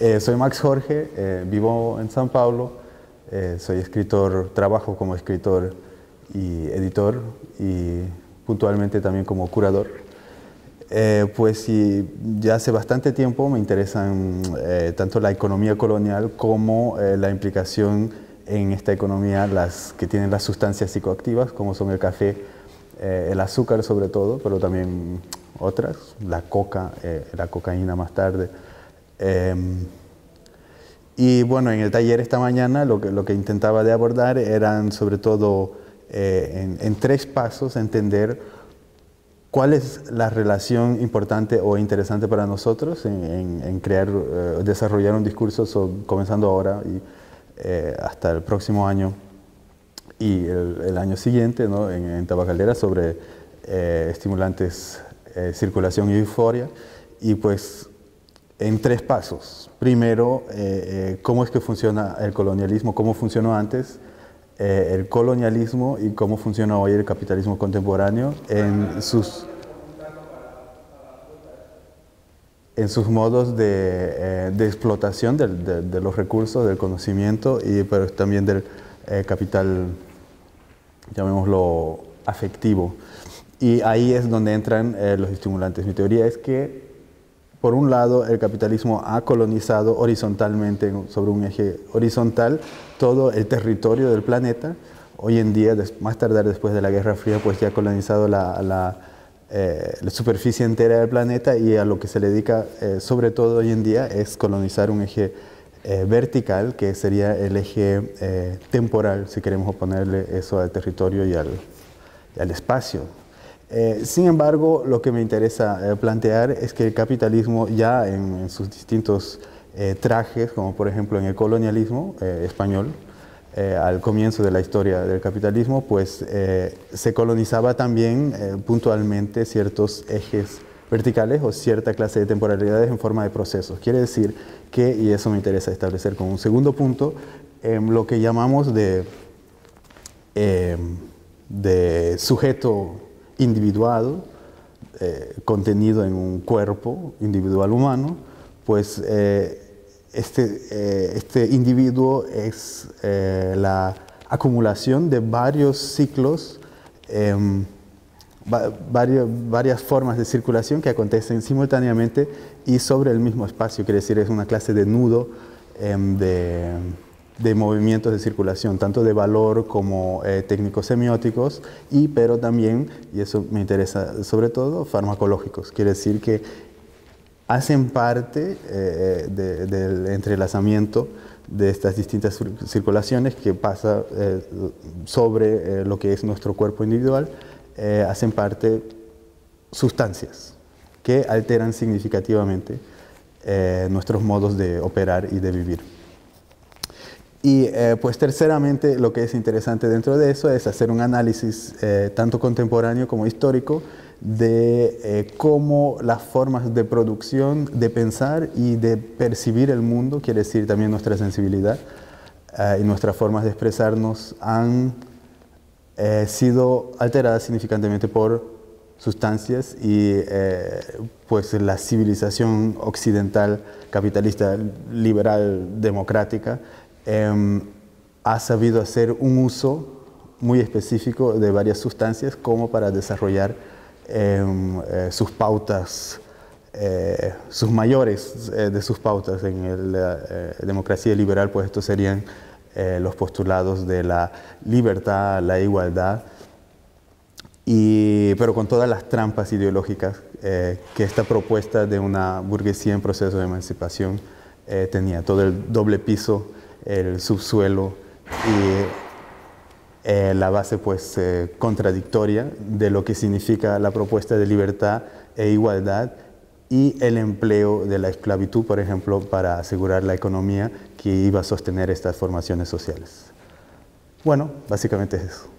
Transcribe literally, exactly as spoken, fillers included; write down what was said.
Eh, soy Max Jorge, eh, vivo en San Pablo, eh, soy escritor, trabajo como escritor y editor y puntualmente también como curador. Eh, pues sí, ya hace bastante tiempo me interesan eh, tanto la economía colonial como eh, la implicación en esta economía las que tienen las sustancias psicoactivas, como son el café, eh, el azúcar sobre todo, pero también otras, la coca, eh, la cocaína más tarde. Eh, y bueno, en el taller esta mañana lo que, lo que intentaba de abordar eran sobre todo eh, en, en tres pasos entender cuál es la relación importante o interesante para nosotros en, en, en crear, eh, desarrollar un discurso sobre, comenzando ahora y eh, hasta el próximo año y el, el año siguiente, ¿no? en, en Tabakalera sobre eh, estimulantes, eh, circulación y euforia, y pues en tres pasos. Primero, eh, eh, cómo es que funciona el colonialismo, cómo funcionó antes eh, el colonialismo y cómo funciona hoy el capitalismo contemporáneo en sus, en sus modos de, eh, de explotación de, de, de los recursos, del conocimiento, y, pero también del eh, capital, llamémoslo, afectivo. Y ahí es donde entran eh, los estimulantes. Mi teoría es que, por un lado, el capitalismo ha colonizado horizontalmente, sobre un eje horizontal, todo el territorio del planeta. Hoy en día, más tardar después de la Guerra Fría, pues ya ha colonizado la, la, eh, la superficie entera del planeta, y a lo que se le dedica, eh, sobre todo hoy en día, es colonizar un eje eh, vertical, que sería el eje eh, temporal, si queremos oponerle eso al territorio y al, y al espacio. Eh, sin embargo, lo que me interesa eh, plantear es que el capitalismo ya en, en sus distintos eh, trajes, como por ejemplo en el colonialismo eh, español, eh, al comienzo de la historia del capitalismo, pues eh, se colonizaba también eh, puntualmente ciertos ejes verticales o cierta clase de temporalidades en forma de procesos. Quiere decir que, y eso me interesa establecer como un segundo punto, eh, lo que llamamos de, eh, de sujeto individuado, eh, contenido en un cuerpo individual humano, pues eh, este, eh, este individuo es eh, la acumulación de varios ciclos, eh, va, varios, varias formas de circulación que acontecen simultáneamente y sobre el mismo espacio. Quiere decir, es una clase de nudo eh, de, de movimientos de circulación, tanto de valor como eh, técnicos semióticos, y, pero también, y eso me interesa sobre todo, farmacológicos. Quiere decir que hacen parte eh, de, del entrelazamiento de estas distintas circulaciones que pasa eh, sobre eh, lo que es nuestro cuerpo individual, eh, hacen parte sustancias que alteran significativamente eh, nuestros modos de operar y de vivir. Y eh, pues terceramente, lo que es interesante dentro de eso es hacer un análisis eh, tanto contemporáneo como histórico de eh, cómo las formas de producción, de pensar y de percibir el mundo, quiere decir también nuestra sensibilidad eh, y nuestras formas de expresarnos, han eh, sido alteradas significantemente por sustancias y eh, pues la civilización occidental, capitalista, liberal, democrática, Eh, ha sabido hacer un uso muy específico de varias sustancias como para desarrollar eh, eh, sus pautas, eh, sus mayores eh, de sus pautas. En la eh, democracia liberal, pues estos serían eh, los postulados de la libertad, la igualdad, y, pero con todas las trampas ideológicas eh, que esta propuesta de una burguesía en proceso de emancipación eh, tenía. Todo el doble piso, el subsuelo y eh, la base pues eh, contradictoria de lo que significa la propuesta de libertad e igualdad y el empleo de la esclavitud, por ejemplo, para asegurar la economía que iba a sostener estas formaciones sociales. Bueno, básicamente es eso.